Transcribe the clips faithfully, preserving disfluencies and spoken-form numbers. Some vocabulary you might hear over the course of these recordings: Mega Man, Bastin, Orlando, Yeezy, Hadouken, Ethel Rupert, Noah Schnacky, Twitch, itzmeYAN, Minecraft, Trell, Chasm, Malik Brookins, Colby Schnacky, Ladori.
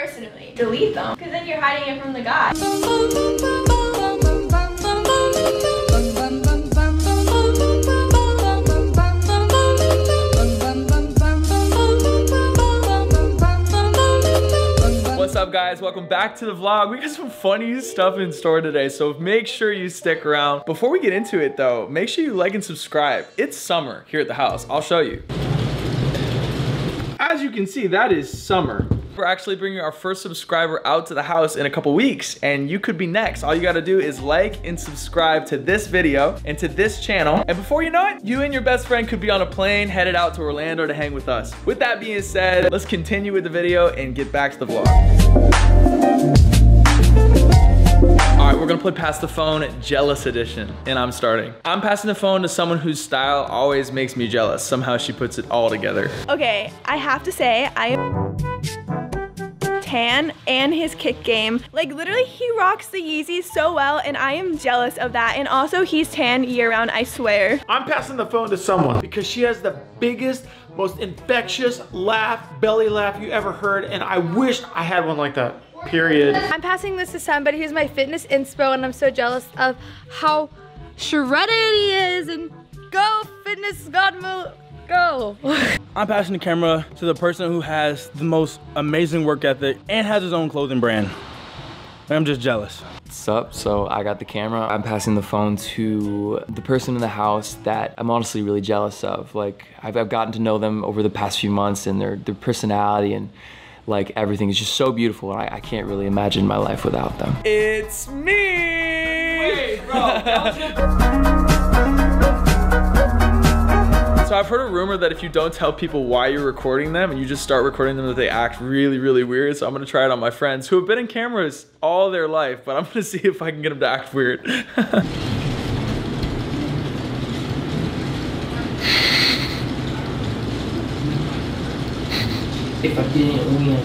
personally. Delete them, because then you're hiding it from the God. What's up, guys? Welcome back to the vlog. We got some funny stuff in store today, so make sure you stick around. Before we get into it though, make sure you like and subscribe. It's summer here at the house. I'll show you. As you can see, that is summer. We're actually bringing our first subscriber out to the house in a couple weeks, and you could be next. All you gotta do is like and subscribe to this video and to this channel, and before you know it, you and your best friend could be on a plane headed out to Orlando to hang with us. With that being said, let's continue with the video and get back to the vlog. All right, we're gonna play Pass the Phone Jealous Edition, and I'm starting. I'm passing the phone to someone whose style always makes me jealous. Somehow she puts it all together. Okay, I have to say, I am... tan and his kick game. Like literally he rocks the Yeezys so well, and I am jealous of that. And also he's tan year round, I swear. I'm passing the phone to someone because she has the biggest, most infectious laugh, belly laugh you ever heard, and I wish I had one like that, period. I'm passing this to somebody who's my fitness inspo, and I'm so jealous of how shredded he is, and go fitness god move. Go. I'm passing the camera to the person who has the most amazing work ethic and has his own clothing brand. I'm just jealous. What's up? So I got the camera. I'm passing the phone to the person in the house that I'm honestly really jealous of. Like I've, I've gotten to know them over the past few months, and their, their personality and like everything is just so beautiful, and I, I can't really imagine my life without them. It's me! Wait, bro, that was So I've heard a rumor that if you don't tell people why you're recording them and you just start recording them, that they act really, really weird. So I'm gonna try it on my friends who have been in cameras all their life, but I'm gonna see if I can get them to act weird. If I didn't win.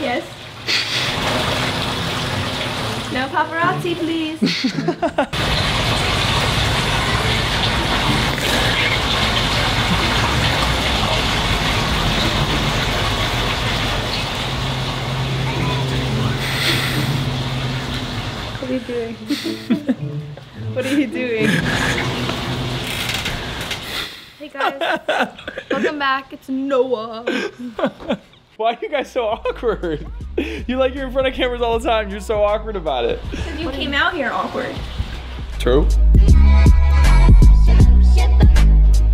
Yes. No paparazzi, please. What are you doing? What are you doing? Hey guys, welcome back. It's Noah. Why are you guys so awkward? You like you're in front of cameras all the time. You're so awkward about it. Because you came out here awkward. True.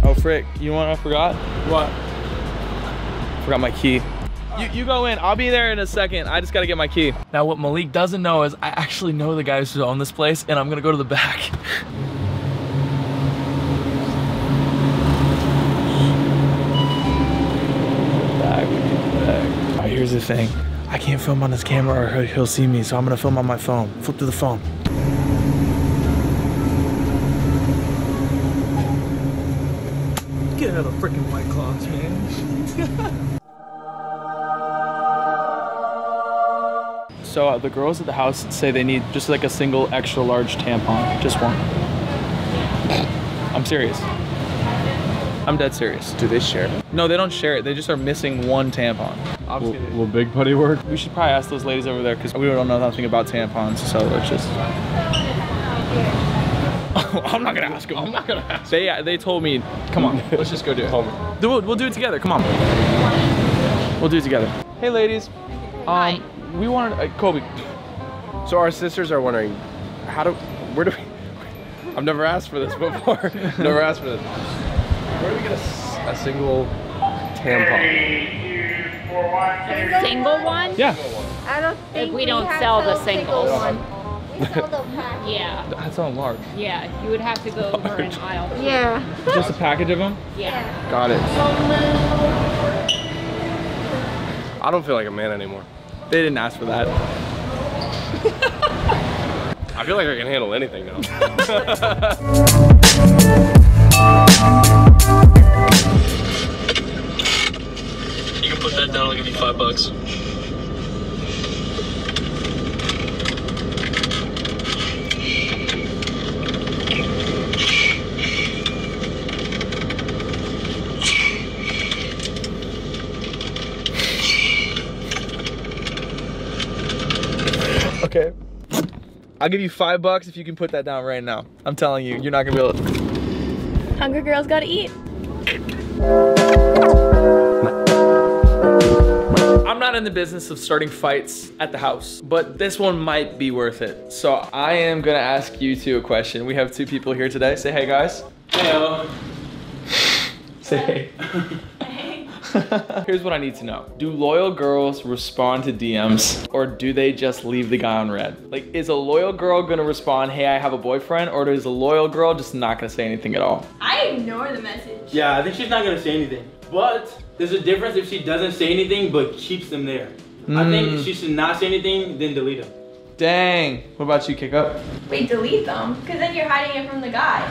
Oh frick, you know what I forgot? What? I forgot my key. You, you go in, I'll be there in a second. I just gotta get my key. Now what Malik doesn't know is I actually know the guys who own this place, and I'm gonna go to the back. Here's the thing, I can't film on his camera or he'll see me, so I'm gonna film on my phone. Flip to the phone. Get out of freaking White Claws, man. So uh, the girls at the house say they need just like a single extra large tampon, just one. I'm serious. I'm dead serious. Do they share it? No, they don't share it. They just are missing one tampon. Will, will Big Putty work? We should probably ask those ladies over there because we don't know nothing about tampons, so let's just... I'm not gonna ask them. I'm not gonna ask them. They, they told me, come on, let's just go do it. We'll, we'll do it together, come on. We'll do it together. Hey ladies. Hi. Um, we wanted, uh, Colby. So our sisters are wondering, how do, where do we, I've never asked for this before. Never asked for this. Where do we get a, a single tampon? A single one? Yeah. I don't think we, we don't sell the singles. Single we sell the pack. Yeah. That's on large. Yeah, you would have to go large. Over an aisle. Yeah. Just a package of them? Yeah. Got it. I don't feel like a man anymore. They didn't ask for that. I feel like I can handle anything now. You can put that down, I'll give you five bucks. Okay. I'll give you five bucks if you can put that down right now. I'm telling you, you're not gonna be able to. Hungry girls gotta eat. I'm not in the business of starting fights at the house, but this one might be worth it. So I am gonna ask you two a question. We have two people here today. Say hey, guys. Hello. Say hey. Here's what I need to know. Do loyal girls respond to D Ms, or do they just leave the guy on red? Like, is a loyal girl gonna respond, hey, I have a boyfriend, or is a loyal girl just not gonna say anything at all? I ignore the message. Yeah, I think she's not gonna say anything. But there's a difference if she doesn't say anything but keeps them there. Mm. I think if she should not say anything, then delete them. Dang. What about you, Kick Up? Wait, delete them? Because then you're hiding it from the guy.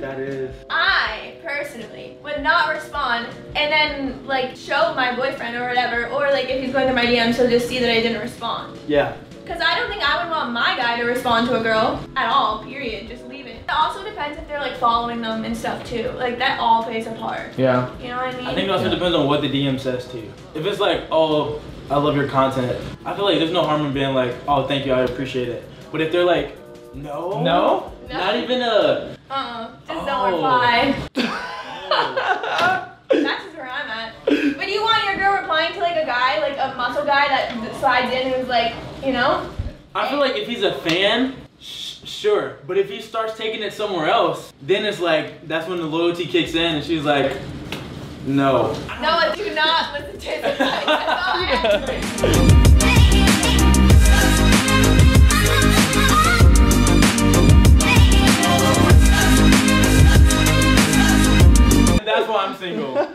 That is. I personally would not respond and then like show my boyfriend or whatever, or like if he's going through my D Ms, he'll just see that I didn't respond. Yeah. Because I don't think I would want my guy to respond to a girl at all, period. Just leave it. It also depends if they're like following them and stuff too. Like that all plays a part. Yeah. You know what I mean? I think it also yeah. depends on what the D M says to you. If it's like, oh, I love your content, I feel like there's no harm in being like, oh, thank you, I appreciate it. But if they're like, no? No? no. Not even a... Uh-uh. Just oh. don't reply. That's just where I'm at. But do you want your girl replying to like a guy, like a muscle guy that slides in and is like, you know? I feel like if he's a fan, sh sure. But if he starts taking it somewhere else, then it's like, that's when the loyalty kicks in and she's like, no. No, do not listen to this. That's all I That's why I'm single.